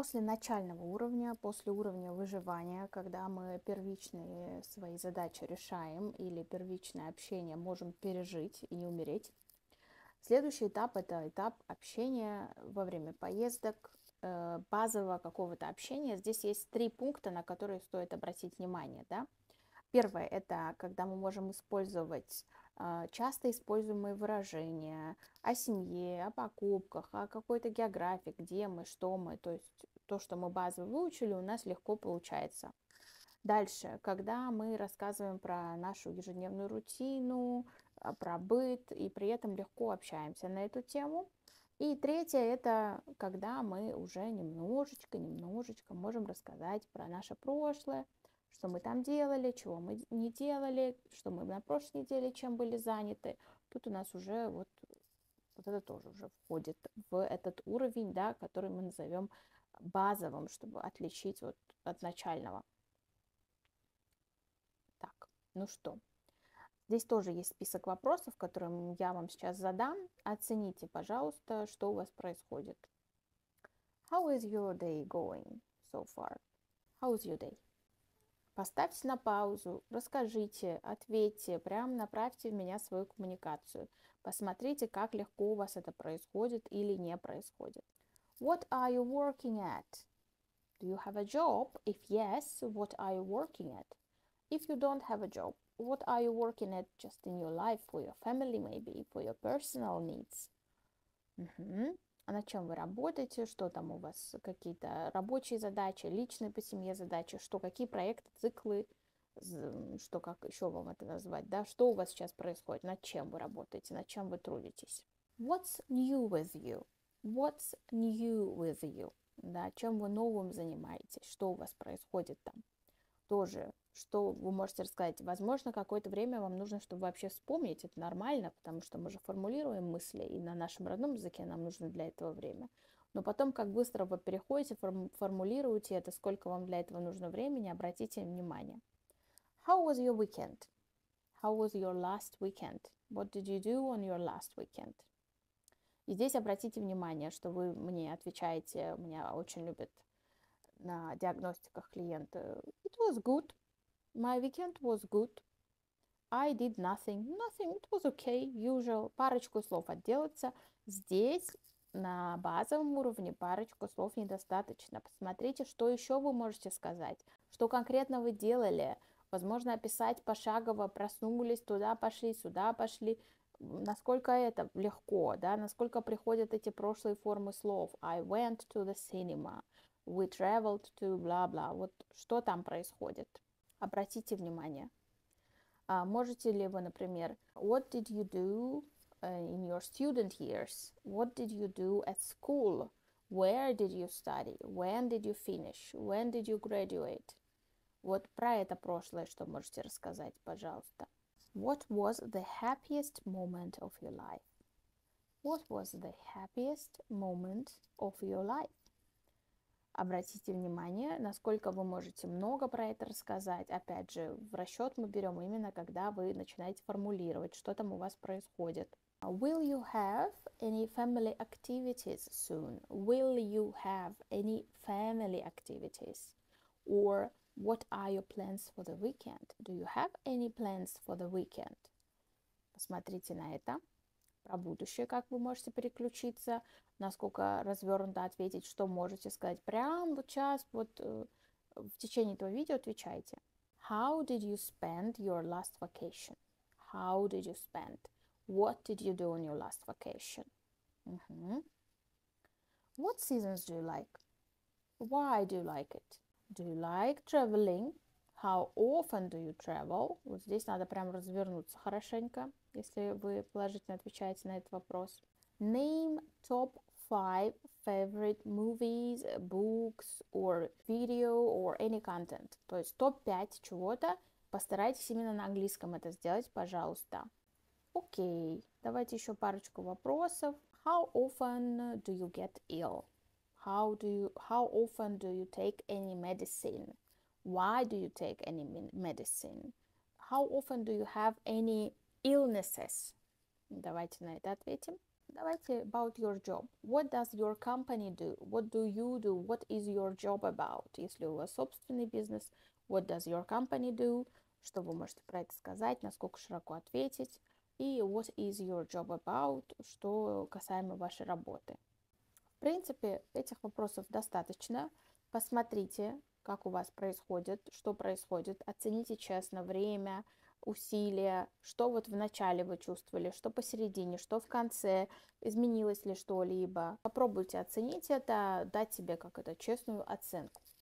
После начального уровня, после уровня выживания, когда мы первичные свои задачи решаем или первичное общение можем пережить и не умереть, следующий этап – это этап общения во время поездок, базового какого-то общения. Здесь есть три пункта, на которые стоит обратить внимание, да? Первое – это когда мы можем использовать часто используемые выражения о семье, о покупках, о какой-то географии, где мы. То есть то, что мы базово выучили, у нас легко получается. Дальше, когда мы рассказываем про нашу ежедневную рутину, про быт, и при этом легко общаемся на эту тему. И третье – это когда мы уже немножечко можем рассказать про наше прошлое, что мы там делали, чего мы не делали, что мы на прошлой неделе чем были заняты. Тут у нас уже вот это тоже уже входит в этот уровень, да, который мы назовем базовым, чтобы отличить вот от начального. Так, ну что, здесь тоже есть список вопросов, которые я вам сейчас задам. Оцените, пожалуйста, что у вас происходит. How is your day going so far? How is your day? Поставьте на паузу, расскажите, ответьте, прям направьте в меня свою коммуникацию. Посмотрите, как легко у вас это происходит или не происходит. What are you working at? Do you have a job? If yes, what are you working at? If you don't have a job, what are you working at just in your life, for your family maybe, for your personal needs? А над чем вы работаете, что там у вас какие-то рабочие задачи, личные по семье задачи, что какие проекты, циклы, что как еще вам это назвать, да, что у вас сейчас происходит, над чем вы работаете, над чем вы трудитесь. What's new with you? What's new with you? Да, чем вы новым занимаетесь, что у вас происходит там. Тоже, что вы можете рассказать. Возможно, какое-то время вам нужно, чтобы вообще вспомнить. Это нормально, потому что мы же формулируем мысли, и на нашем родном языке нам нужно для этого время. Но потом, как быстро вы переходите, формулируете это, сколько вам для этого нужно времени, обратите внимание. How was your weekend? How was your last weekend? What did you do on your last weekend? И здесь обратите внимание, что вы мне отвечаете, меня очень любят на диагностиках клиента. It was good. My weekend was good. I did nothing. Nothing. It was okay. Usual. Парочку слов отделаться. Здесь на базовом уровне парочку слов недостаточно. Посмотрите, что еще вы можете сказать. Что конкретно вы делали. Возможно, описать пошагово. Проснулись, туда пошли, сюда пошли. Насколько это легко, да? Насколько приходят эти прошлые формы слов. I went to the cinema. We traveled to бла-бла. Вот что там происходит. Обратите внимание. Можете ли вы, например, what did you do in your student years? What did you do at school? Where did you study? When did you finish? When did you graduate? Вот про это прошлое, что можете рассказать, пожалуйста. What was the happiest moment of your life? What was the happiest moment of your life? Обратите внимание, насколько вы можете много про это рассказать. Опять же, в расчет мы берем именно, когда вы начинаете формулировать, что там у вас происходит. Will you have any family activities soon? Will you have any family activities? Or what are your plans for the weekend? Do you have any plans for the weekend? Посмотрите на это. Про будущее, как вы можете переключиться, насколько развернуто ответить, что можете сказать. Прямо вот сейчас, вот в течение этого видео отвечайте. How did you spend your last vacation? How did you spend? What did you do on your last vacation? What seasons do you like? Why do you like it? Do you like traveling? How often do you travel? Вот здесь надо прям развернуться хорошенько, если вы положительно отвечаете на этот вопрос. Name top 5 favorite movies, books, or video, or any content. То есть топ-5 чего-то. Постарайтесь именно на английском это сделать, пожалуйста. Окей, давайте еще парочку вопросов. How often do you get ill? How often do you take any medicine? Why do you take any medicine? How often do you have any illnesses? Давайте на это ответим. Давайте about your job. What does your company do? What do you do? What is your job about? Если у вас собственный бизнес, what does your company do? Что вы можете про это сказать, насколько широко ответить. И what is your job about? Что касаемо вашей работы. В принципе, этих вопросов достаточно. Посмотрите, как у вас происходит, что происходит. Оцените честно время, усилия, что вот в начале вы чувствовали, что посередине, что в конце, изменилось ли что-либо. Попробуйте оценить это, дать себе как это честную оценку.